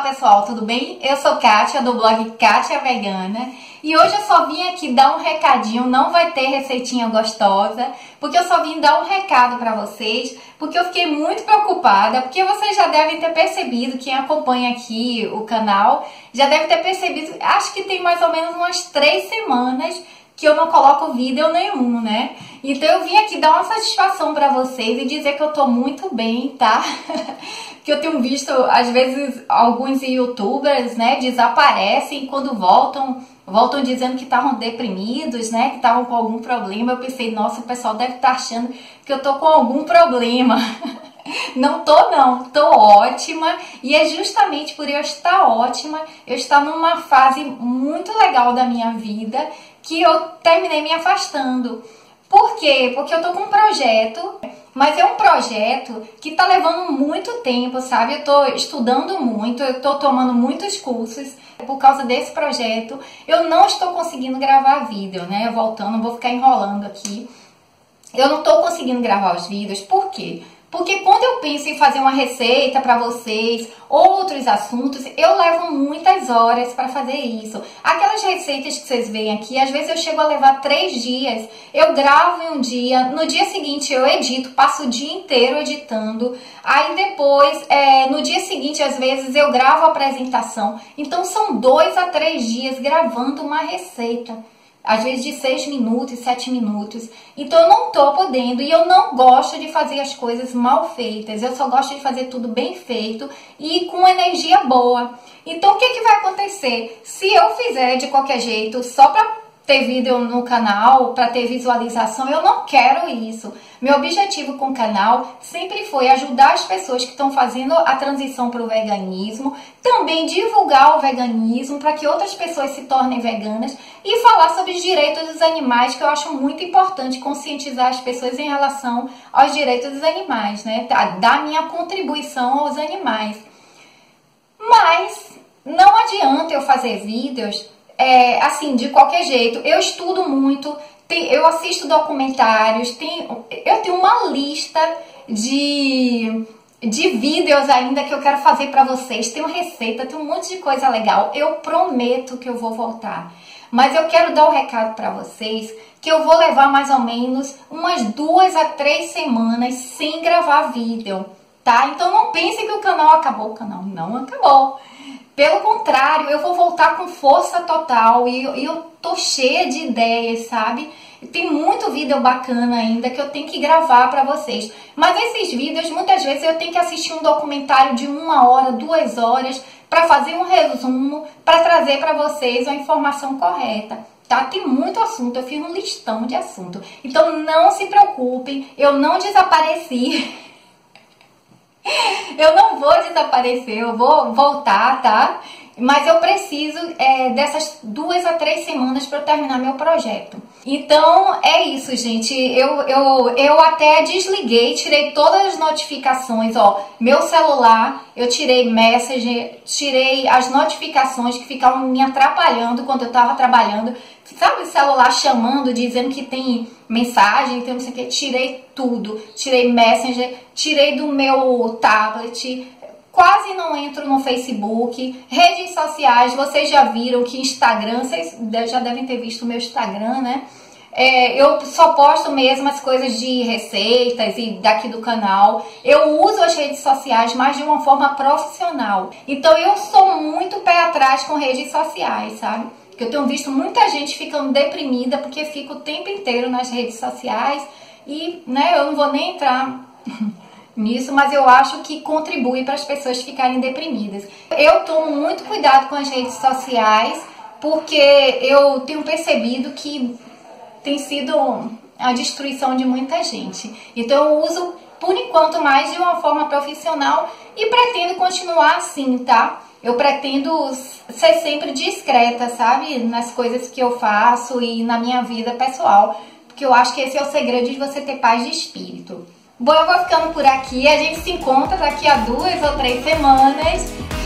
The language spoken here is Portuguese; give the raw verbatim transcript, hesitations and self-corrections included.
Olá pessoal, tudo bem? Eu sou Kátia do blog Kátia Vegana e hoje eu só vim aqui dar um recadinho, não vai ter receitinha gostosa, porque eu só vim dar um recado para vocês, porque eu fiquei muito preocupada, porque vocês já devem ter percebido, quem acompanha aqui o canal, já deve ter percebido, acho que tem mais ou menos umas três semanas que eu não coloco vídeo nenhum, né? Então eu vim aqui dar uma satisfação pra vocês e dizer que eu tô muito bem, tá? Que eu tenho visto, às vezes, alguns youtubers, né, desaparecem quando voltam, voltam dizendo que estavam deprimidos, né, que estavam com algum problema. Eu pensei, nossa, o pessoal deve estar achando que eu tô com algum problema. Não tô não, tô ótima, e é justamente por eu estar ótima, eu estar numa fase muito legal da minha vida, que eu terminei me afastando. Por quê? Porque eu tô com um projeto, mas é um projeto que tá levando muito tempo, sabe? Eu tô estudando muito, eu tô tomando muitos cursos por causa desse projeto. Eu não estou conseguindo gravar vídeo, né? Voltando, vou ficar enrolando aqui. Eu não tô conseguindo gravar os vídeos, por quê? Porque quando eu penso em fazer uma receita para vocês, outros assuntos, eu levo muitas horas para fazer isso. Aquelas receitas que vocês veem aqui, às vezes eu chego a levar três dias. Eu gravo em um dia, no dia seguinte eu edito, passo o dia inteiro editando. Aí depois, é, no dia seguinte, às vezes eu gravo a apresentação. Então são dois a três dias gravando uma receita. Às vezes de seis minutos, sete minutos. Então eu não tô podendo e eu não gosto de fazer as coisas mal feitas. Eu só gosto de fazer tudo bem feito e com energia boa. Então o que que vai acontecer? Se eu fizer de qualquer jeito, só pra ter vídeo no canal, para ter visualização, eu não quero isso. Meu objetivo com o canal sempre foi ajudar as pessoas que estão fazendo a transição para o veganismo, também divulgar o veganismo para que outras pessoas se tornem veganas e falar sobre os direitos dos animais, que eu acho muito importante conscientizar as pessoas em relação aos direitos dos animais, né? Dar minha contribuição aos animais. Mas não adianta eu fazer vídeos É, assim, de qualquer jeito. Eu estudo muito, tem, eu assisto documentários, tem, eu tenho uma lista de, de vídeos ainda que eu quero fazer pra vocês, tenho receita, tem um monte de coisa legal, eu prometo que eu vou voltar. Mas eu quero dar um recado pra vocês, que eu vou levar mais ou menos umas duas a três semanas sem gravar vídeo, tá? Então não pensem que o canal acabou, o canal não acabou. Pelo contrário, eu vou voltar com força total e eu, eu tô cheia de ideias, sabe? Tem muito vídeo bacana ainda que eu tenho que gravar pra vocês. Mas esses vídeos, muitas vezes, eu tenho que assistir um documentário de uma hora, duas horas, pra fazer um resumo, pra trazer pra vocês a informação correta, tá? Tem muito assunto, eu fiz um listão de assunto. Então não se preocupem, eu não desapareci. Eu não vou desaparecer, eu vou voltar, tá? Mas eu preciso é, dessas duas a três semanas para eu terminar meu projeto. Então é isso, gente. Eu, eu, eu até desliguei, tirei todas as notificações, ó. Meu celular, eu tirei Messenger, tirei as notificações que ficavam me atrapalhando quando eu tava trabalhando. Sabe, o celular chamando, dizendo que tem mensagem, tem não sei o que. Tirei tudo. Tirei Messenger, tirei do meu tablet. Quase não entro no Facebook, redes sociais, vocês já viram que Instagram, vocês já devem ter visto o meu Instagram, né? É, eu só posto mesmo as coisas de receitas e daqui do canal. Eu uso as redes sociais, mas de uma forma profissional. Então eu sou muito pé atrás com redes sociais, sabe? Porque eu tenho visto muita gente ficando deprimida porque fica o tempo inteiro nas redes sociais e, né, eu não vou nem entrar... nisso, mas eu acho que contribui para as pessoas ficarem deprimidas. Eu tomo muito cuidado com as redes sociais, porque eu tenho percebido que tem sido a destruição de muita gente. Então eu uso, por enquanto, mais de uma forma profissional e pretendo continuar assim, tá? Eu pretendo ser sempre discreta, sabe? Nas coisas que eu faço e na minha vida pessoal, porque eu acho que esse é o segredo de você ter paz de espírito. Bom, eu vou ficando por aqui, a gente se encontra daqui a duas ou três semanas